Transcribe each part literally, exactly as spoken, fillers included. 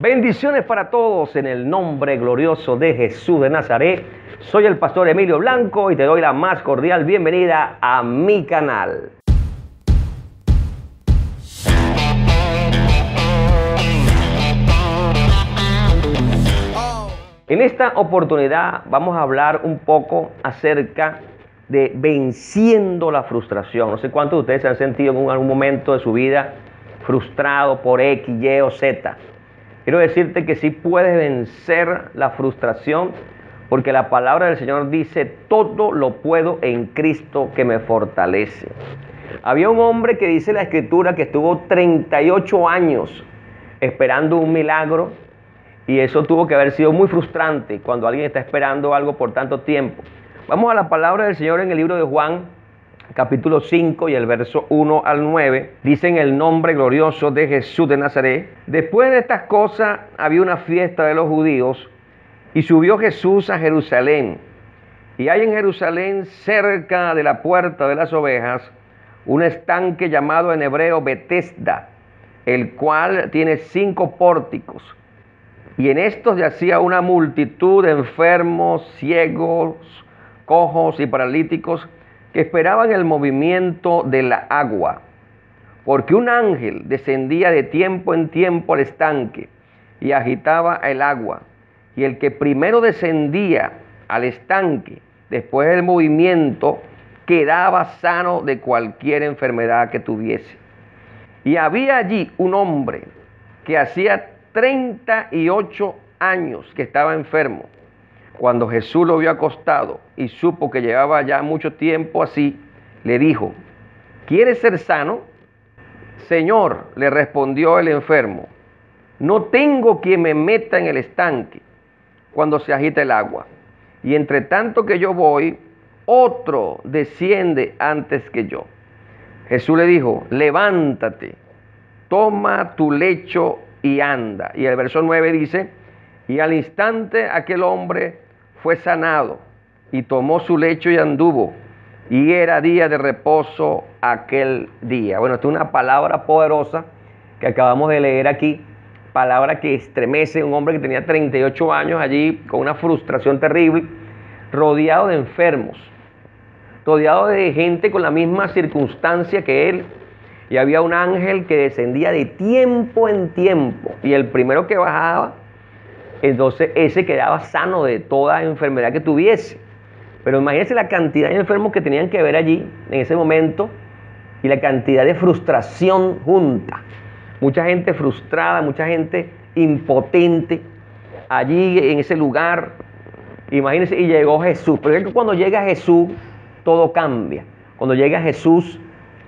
Bendiciones para todos en el nombre glorioso de Jesús de Nazaret. Soy el Pastor Emilio Blanco y te doy la más cordial bienvenida a mi canal. En esta oportunidad vamos a hablar un poco acerca de venciendo la frustración. No sé cuántos de ustedes se han sentido en algún momento de su vida frustrado por X, Y o Z. Quiero decirte que sí puedes vencer la frustración, porque la palabra del Señor dice: todo lo puedo en Cristo que me fortalece. Había un hombre que dice la Escritura que estuvo treinta y ocho años esperando un milagro, y eso tuvo que haber sido muy frustrante cuando alguien está esperando algo por tanto tiempo. Vamos a la palabra del Señor en el libro de Juan, capítulo cinco y el verso uno al nueve, dice en el nombre glorioso de Jesús de Nazaret: después de estas cosas había una fiesta de los judíos, y subió Jesús a Jerusalén. Y hay en Jerusalén, cerca de la puerta de las ovejas, un estanque llamado en hebreo Betesda, el cual tiene cinco pórticos. Y en estos yacía una multitud de enfermos, ciegos, cojos y paralíticos, que esperaban el movimiento de la agua, porque un ángel descendía de tiempo en tiempo al estanque y agitaba el agua, y el que primero descendía al estanque después del movimiento quedaba sano de cualquier enfermedad que tuviese. Y había allí un hombre que hacía treinta y ocho años que estaba enfermo. Cuando Jesús lo vio acostado y supo que llevaba ya mucho tiempo así, le dijo: ¿quieres ser sano? Señor, le respondió el enfermo, no tengo quien me meta en el estanque cuando se agita el agua, y entre tanto que yo voy, otro desciende antes que yo. Jesús le dijo: levántate, toma tu lecho y anda. Y el verso nueve dice: y al instante aquel hombre fue sanado, y tomó su lecho y anduvo, y era día de reposo aquel día. Bueno, esta es una palabra poderosa que acabamos de leer aquí, palabra que estremece a un hombre que tenía treinta y ocho años allí, con una frustración terrible, rodeado de enfermos, rodeado de gente con la misma circunstancia que él, y había un ángel que descendía de tiempo en tiempo, y el primero que bajaba, entonces ese quedaba sano de toda enfermedad que tuviese. Pero imagínense la cantidad de enfermos que tenían que ver allí en ese momento, y la cantidad de frustración junta. Mucha gente frustrada, mucha gente impotente allí en ese lugar. Imagínense, y llegó Jesús. Pero es que cuando llega Jesús, todo cambia. Cuando llega Jesús,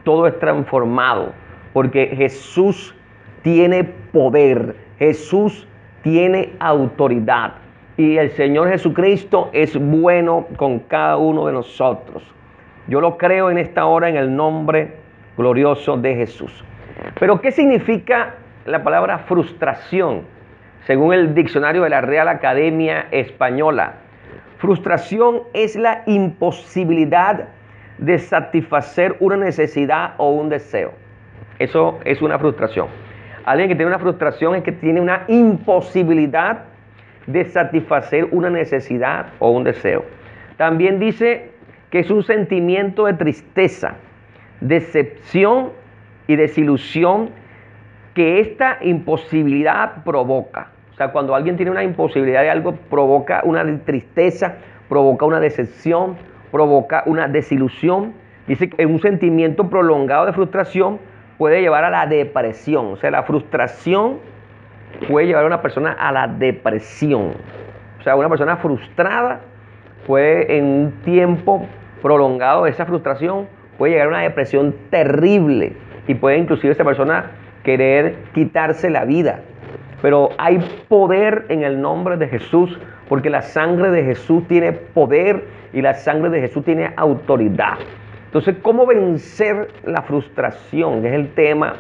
todo es transformado, porque Jesús tiene poder. Jesús tiene autoridad, y el Señor Jesucristo es bueno con cada uno de nosotros. Yo lo creo en esta hora en el nombre glorioso de Jesús. Pero ¿qué significa la palabra frustración? Según el diccionario de la Real Academia Española, frustración es la imposibilidad de satisfacer una necesidad o un deseo. Eso es una frustración. Alguien que tiene una frustración es que tiene una imposibilidad de satisfacer una necesidad o un deseo. También dice que es un sentimiento de tristeza, decepción y desilusión que esta imposibilidad provoca. O sea, cuando alguien tiene una imposibilidad de algo, provoca una tristeza, provoca una decepción, provoca una desilusión. Dice que es un sentimiento prolongado de frustración, puede llevar a la depresión. O sea, la frustración puede llevar a una persona a la depresión. O sea, una persona frustrada puede, en un tiempo prolongado de esa frustración, puede llegar a una depresión terrible, y puede inclusive esa persona querer quitarse la vida. Pero hay poder en el nombre de Jesús, porque la sangre de Jesús tiene poder, y la sangre de Jesús tiene autoridad. Entonces, ¿cómo vencer la frustración? Es el tema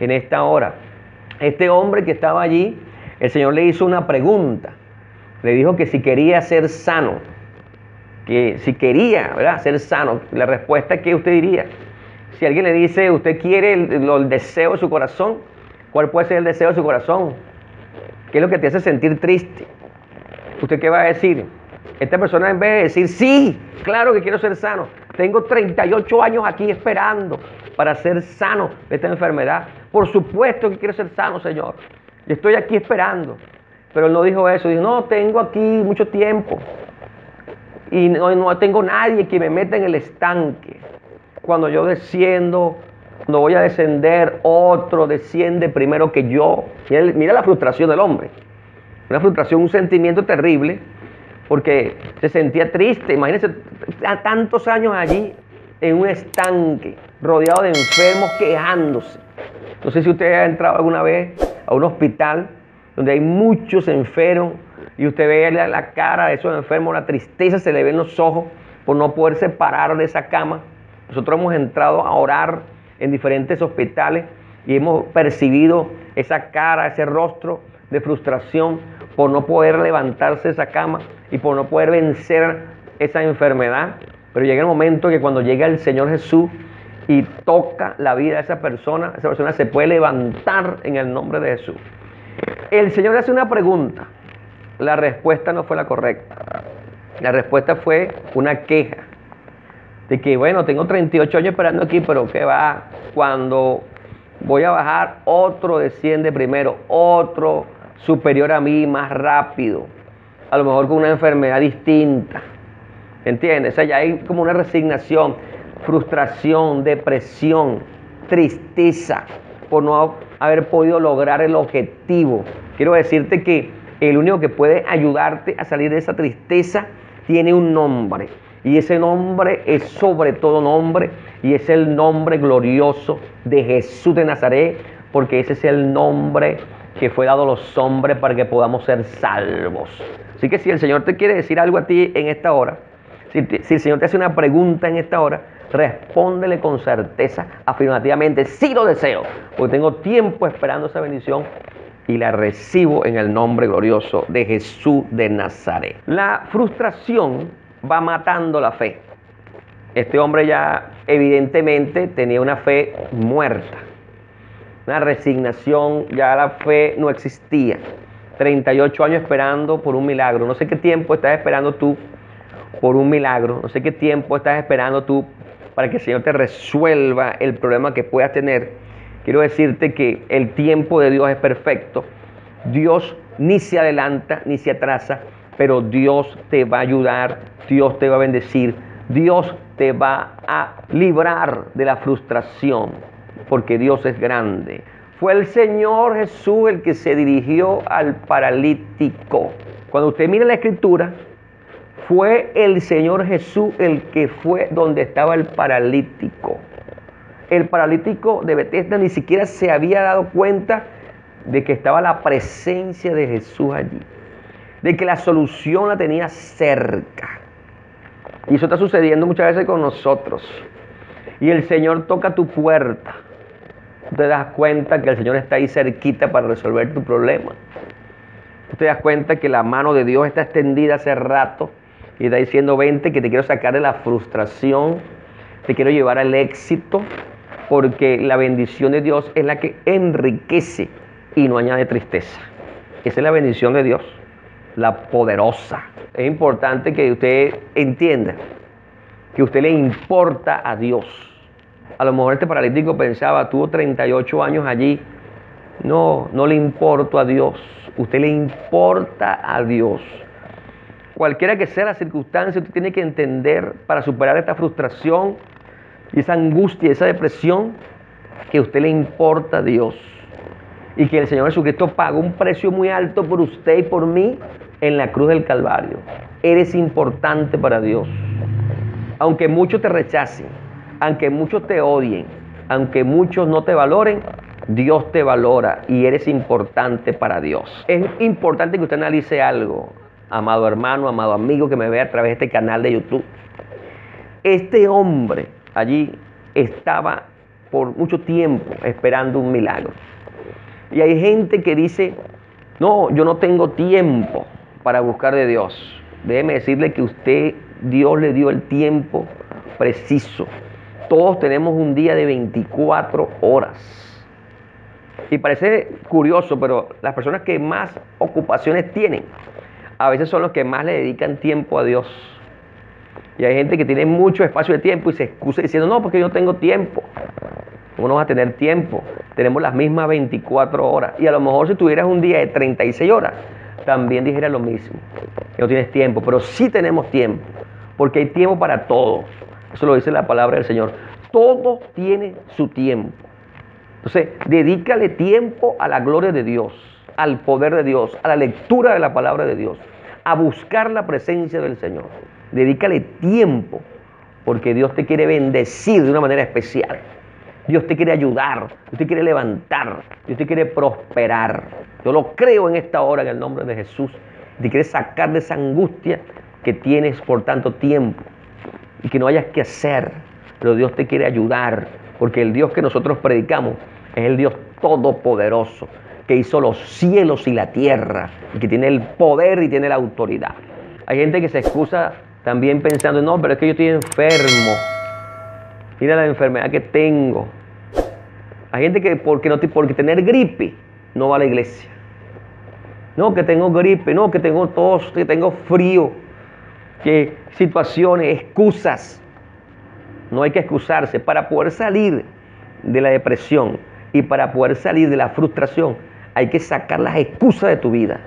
en esta hora. Este hombre que estaba allí, el Señor le hizo una pregunta. Le dijo que si quería ser sano, que si quería, ¿verdad?, ser sano. La respuesta, ¿qué usted diría? Si alguien le dice: usted quiere el, el deseo de su corazón, ¿cuál puede ser el deseo de su corazón? ¿Qué es lo que te hace sentir triste? ¿Usted qué va a decir? Esta persona, en vez de decir, sí, claro que quiero ser sano, tengo treinta y ocho años aquí esperando para ser sano de esta enfermedad. Por supuesto que quiero ser sano, Señor. Yo estoy aquí esperando. Pero él no dijo eso. Dijo, no, tengo aquí mucho tiempo. Y no, no tengo nadie que me meta en el estanque. Cuando yo desciendo, cuando voy a descender, otro desciende primero que yo. Mira, mira la frustración del hombre. Una frustración, un sentimiento terrible, porque se sentía triste. Imagínense, tantos años allí, en un estanque, rodeado de enfermos, quejándose. No sé si usted ha entrado alguna vez a un hospital donde hay muchos enfermos y usted ve la, la cara de esos enfermos, la tristeza se le ve en los ojos por no poderse parar de esa cama. Nosotros hemos entrado a orar en diferentes hospitales y hemos percibido esa cara, ese rostro de frustración por no poder levantarse de esa cama y por no poder vencer esa enfermedad. Pero llega el momento que cuando llega el Señor Jesús y toca la vida de esa persona, esa persona se puede levantar en el nombre de Jesús. El Señor hace una pregunta. La respuesta no fue la correcta. La respuesta fue una queja. De que, bueno, tengo treinta y ocho años esperando aquí, pero ¿qué va? Cuando voy a bajar, otro desciende primero, otro superior a mí, más rápido. A lo mejor con una enfermedad distinta. ¿Entiendes? O sea, ya hay como una resignación, frustración, depresión, tristeza por no haber podido lograr el objetivo. Quiero decirte que el único que puede ayudarte a salir de esa tristeza tiene un nombre. Y ese nombre es sobre todo nombre, y es el nombre glorioso de Jesús de Nazaret, porque ese es el nombre que fue dado a los hombres para que podamos ser salvos. Así que si el Señor te quiere decir algo a ti en esta hora, si, te, si el Señor te hace una pregunta en esta hora, respóndele con certeza, afirmativamente, sí lo deseo, porque tengo tiempo esperando esa bendición y la recibo en el nombre glorioso de Jesús de Nazaret. La frustración va matando la fe. Este hombre ya evidentemente tenía una fe muerta, una resignación, ya la fe no existía. treinta y ocho años esperando por un milagro. No sé qué tiempo estás esperando tú por un milagro. No sé qué tiempo estás esperando tú para que el Señor te resuelva el problema que puedas tener. Quiero decirte que el tiempo de Dios es perfecto. Dios ni se adelanta ni se atrasa, pero Dios te va a ayudar, Dios te va a bendecir, Dios te va a librar de la frustración, porque Dios es grande. Fue el Señor Jesús el que se dirigió al paralítico. Cuando usted mira la Escritura, fue el Señor Jesús el que fue donde estaba el paralítico. El paralítico de Betesda ni siquiera se había dado cuenta de que estaba la presencia de Jesús allí, de que la solución la tenía cerca. Y eso está sucediendo muchas veces con nosotros. Y el Señor toca tu puerta. Te das cuenta que el Señor está ahí cerquita para resolver tu problema. Te das cuenta que la mano de Dios está extendida hace rato y está diciendo, vente, que te quiero sacar de la frustración, te quiero llevar al éxito, porque la bendición de Dios es la que enriquece y no añade tristeza. Esa es la bendición de Dios, la poderosa. Es importante que usted entienda que usted le importa a Dios. A lo mejor este paralítico pensaba, tuvo treinta y ocho años allí. No, no le importo a Dios. Usted le importa a Dios. Cualquiera que sea la circunstancia, usted tiene que entender, para superar esta frustración y esa angustia, esa depresión, que a usted le importa a Dios. Y que el Señor Jesucristo pagó un precio muy alto por usted y por mí en la cruz del Calvario. Eres importante para Dios. Aunque muchos te rechacen, aunque muchos te odien, aunque muchos no te valoren, Dios te valora y eres importante para Dios. Es importante que usted analice algo, amado hermano, amado amigo que me ve a través de este canal de YouTube. Este hombre allí estaba por mucho tiempo esperando un milagro. Y hay gente que dice, no, yo no tengo tiempo para buscar de Dios. Déjeme decirle que usted, Dios le dio el tiempo preciso. Todos tenemos un día de veinticuatro horas. Y parece curioso, pero las personas que más ocupaciones tienen, a veces son los que más le dedican tiempo a Dios. Y hay gente que tiene mucho espacio de tiempo y se excusa diciendo, no, porque yo no tengo tiempo. ¿Cómo no vas a tener tiempo? Tenemos las mismas veinticuatro horas. Y a lo mejor si tuvieras un día de treinta y seis horas, también dijera lo mismo. No tienes tiempo, pero sí tenemos tiempo. Porque hay tiempo para todo. Eso lo dice la palabra del Señor. Todo tiene su tiempo. Entonces, dedícale tiempo a la gloria de Dios, al poder de Dios, a la lectura de la palabra de Dios, a buscar la presencia del Señor. Dedícale tiempo, porque Dios te quiere bendecir de una manera especial. Dios te quiere ayudar, Dios te quiere levantar, Dios te quiere prosperar. Yo lo creo en esta hora en el nombre de Jesús. Te quiere sacar de esa angustia que tienes por tanto tiempo y que no hayas que hacer. Pero Dios te quiere ayudar, porque el Dios que nosotros predicamos es el Dios todopoderoso, que hizo los cielos y la tierra, y que tiene el poder y tiene la autoridad. Hay gente que se excusa también pensando, no, pero es que yo estoy enfermo. Mira la enfermedad que tengo. Hay gente que porque, no, porque tener gripe no va a la iglesia. No, que tengo gripe, no, que tengo tos, que tengo frío. Que situaciones, excusas. No hay que excusarse. Para poder salir de la depresión y para poder salir de la frustración, hay que sacar las excusas de tu vida.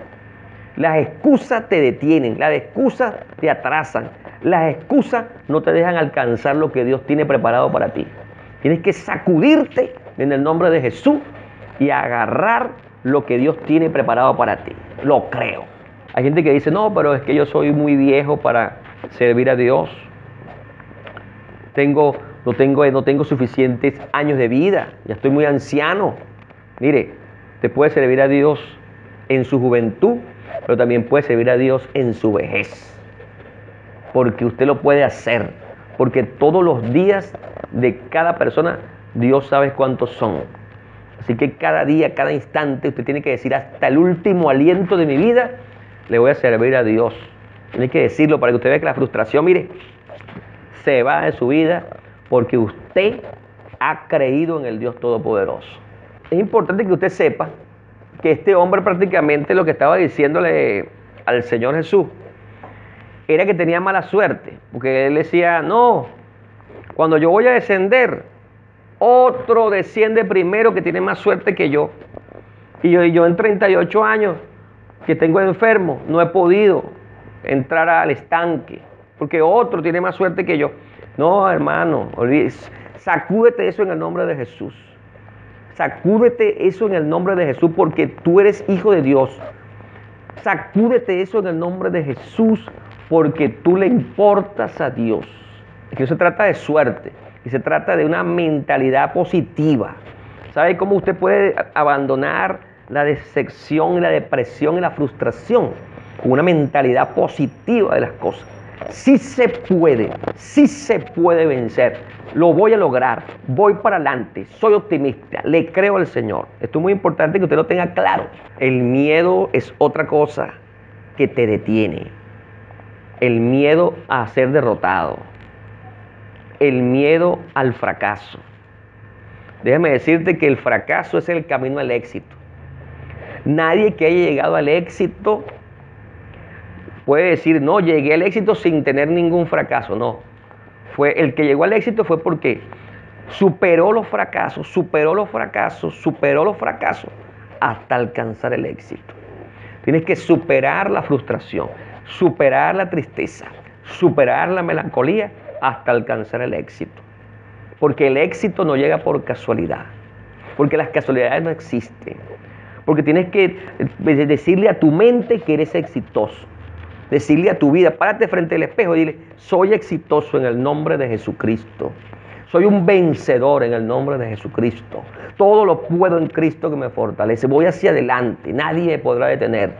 Las excusas te detienen, las excusas te atrasan, las excusas no te dejan alcanzar lo que Dios tiene preparado para ti. Tienes que sacudirte en el nombre de Jesús y agarrar lo que Dios tiene preparado para ti. Lo creo. Hay gente que dice, no, pero es que yo soy muy viejo para servir a Dios. Tengo, no, tengo, no tengo suficientes años de vida, ya estoy muy anciano. Mire, te puede servir a Dios en su juventud, pero también puede servir a Dios en su vejez. Porque usted lo puede hacer, porque todos los días de cada persona, Dios sabe cuántos son. Así que cada día, cada instante, usted tiene que decir, hasta el último aliento de mi vida, le voy a servir a Dios. Tiene que decirlo para que usted vea que la frustración, mire, se va de su vida, porque usted ha creído en el Dios Todopoderoso. Es importante que usted sepa que este hombre prácticamente lo que estaba diciéndole al Señor Jesús era que tenía mala suerte, porque él decía, no, cuando yo voy a descender, otro desciende primero que tiene más suerte que yo. Y yo, yo en treinta y ocho años que tengo enfermo, no he podido entrar al estanque, porque otro tiene más suerte que yo. No, hermano, olvides. Sacúdete eso en el nombre de Jesús. Sacúdete eso en el nombre de Jesús, porque tú eres hijo de Dios. Sacúdete eso en el nombre de Jesús, porque tú le importas a Dios. Aquí no se trata de suerte, y se trata de una mentalidad positiva. ¿Sabe cómo usted puede abandonar la decepción, la depresión y la frustración? Con una mentalidad positiva de las cosas. Sí se puede, sí se puede vencer, lo voy a lograr, voy para adelante, soy optimista, le creo al Señor. Esto es muy importante que usted lo tenga claro. El miedo es otra cosa que te detiene. El miedo a ser derrotado, el miedo al fracaso. Déjame decirte que el fracaso es el camino al éxito. Nadie que haya llegado al éxito puede decir, no, llegué al éxito sin tener ningún fracaso. No, fue el que llegó al éxito fue porque superó los fracasos, superó los fracasos, superó los fracasos hasta alcanzar el éxito. Tienes que superar la frustración, superar la tristeza, superar la melancolía hasta alcanzar el éxito. Porque el éxito no llega por casualidad, porque las casualidades no existen. Porque tienes que decirle a tu mente que eres exitoso. Decirle a tu vida, párate frente al espejo y dile, soy exitoso en el nombre de Jesucristo. Soy un vencedor en el nombre de Jesucristo. Todo lo puedo en Cristo que me fortalece. Voy hacia adelante, nadie me podrá detener.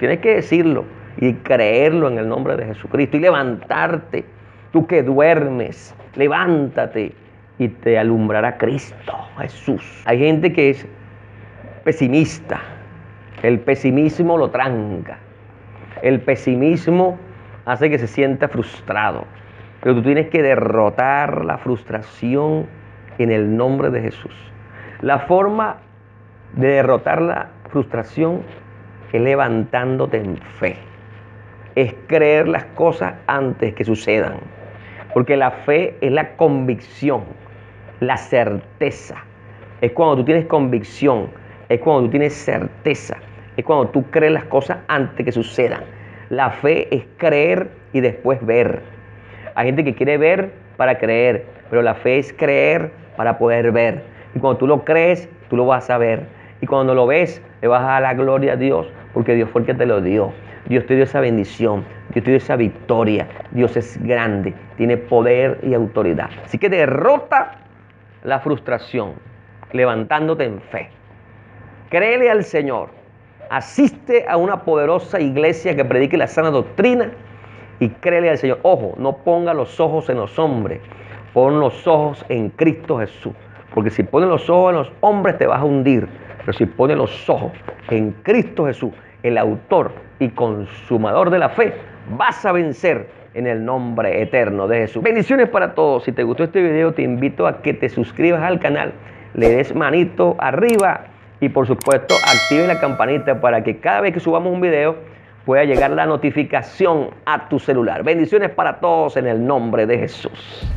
Tienes que decirlo y creerlo en el nombre de Jesucristo. Y levantarte, tú que duermes, levántate y te alumbrará Cristo, Jesús. Hay gente que es pesimista. El pesimismo lo tranca. El pesimismo hace que se sienta frustrado. Pero tú tienes que derrotar la frustración en el nombre de Jesús. La forma de derrotar la frustración es levantándote en fe. Es creer las cosas antes que sucedan. Porque la fe es la convicción, la certeza. Es cuando tú tienes convicción, es cuando tú tienes certeza, es cuando tú crees las cosas antes que sucedan. La fe es creer y después ver. Hay gente que quiere ver para creer, pero la fe es creer para poder ver. Y cuando tú lo crees, tú lo vas a ver. Y cuando lo ves, le vas a dar la gloria a Dios, porque Dios fue el que te lo dio. Dios te dio esa bendición, Dios te dio esa victoria. Dios es grande, tiene poder y autoridad. Así que derrota la frustración, levantándote en fe. Créele al Señor. Asiste a una poderosa iglesia que predique la sana doctrina y créele al Señor. Ojo, no ponga los ojos en los hombres, pon los ojos en Cristo Jesús. Porque si pones los ojos en los hombres te vas a hundir. Pero si pones los ojos en Cristo Jesús, el autor y consumador de la fe, vas a vencer en el nombre eterno de Jesús. Bendiciones para todos. Si te gustó este video, te invito a que te suscribas al canal, le des manito arriba y por supuesto active la campanita para que cada vez que subamos un video pueda llegar la notificación a tu celular. Bendiciones para todos en el nombre de Jesús.